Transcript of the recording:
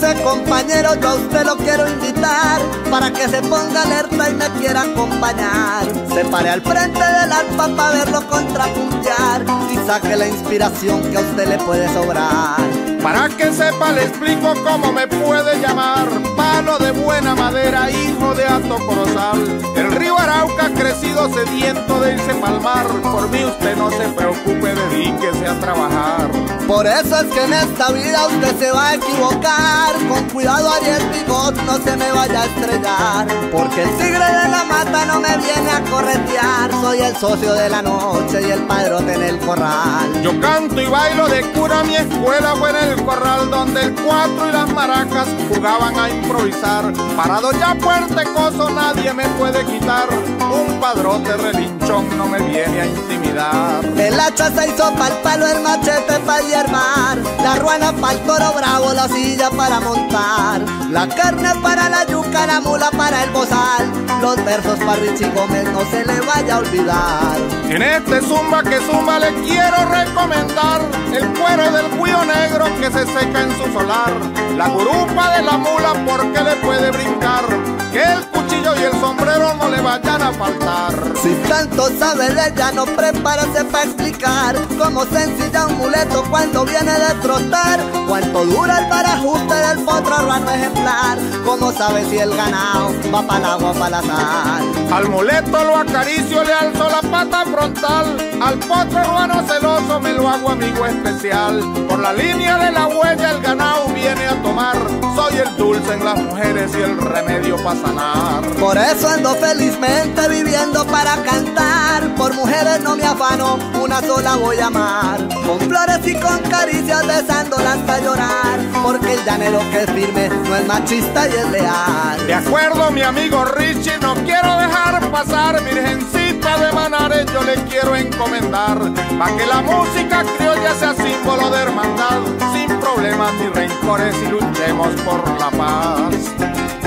Fíjese, compañero, yo a usted lo quiero invitar para que se ponga alerta y me quiera acompañar. Se pare al frente del arpa para verlo contrapuntear y saque la inspiración que a usted le puede sobrar. Para que sepa le explico cómo me puede llamar: palo de buena madera, hijo de alto corozal. El río Arauca crecido, sediento de irse pa'l mar. Por mí usted no se preocupe, dedíquese a trabajar. Por eso es que en esta vida usted se va a equivocar. Con cuidado, Ariel Bigot, no se me vaya a estrellar, porque el tigre de la mata no me viene a corretear. Soy el socio de la noche y el padrote en el corral. Yo canto y bailo de cura, mi escuela fue en el corral, donde el cuatro y las maracas jugaban a improvisar. Parado ya fuerte coso, nadie me puede quitar. Un padrote relinchón no me viene a intimidar. El hacha se hizo pa'l palo, el machete para hierbar, la ruana pa'l toro bravo, la silla para montar, la carne para la yuca, la mula para el bozal, los versos para Richie Gómez no se le vaya a olvidar. En este zumba que zumba le quiero recomendar el cuero del cuyo negro que se seca en su solar, la gurupa de la mula porque le puede brincar, que el cuchillo y el sombrero no le vayan a faltar. Si tanto sabe de llano, prepárese para explicar cómo se ensilla un muleto cuando viene de trotar, cuánto dura el barajuste del potro rano ejemplar, cómo sabe si el ganado va para el agua o para la sal. Al muleto lo acaricio, le alzo la pata frontal, al potro ruano celoso me lo hago amigo especial. Por la línea de la huella el ganado viene a tomar, soy el dulce en las mujeres y el remedio para sanar. Por eso ando felizmente viviendo para cantar, por mujeres no me afano, una sola voy a amar. Con flores y con caricias besándola hasta llorar, porque el llanero que es firme no es machista y es leal. De acuerdo, mi amigo Richie, no quiero dejar pasar, virgencita de Manares yo le quiero encomendar, pa' que la música criolla sea símbolo de hermandad, sin problemas ni rencores y luchemos por la paz.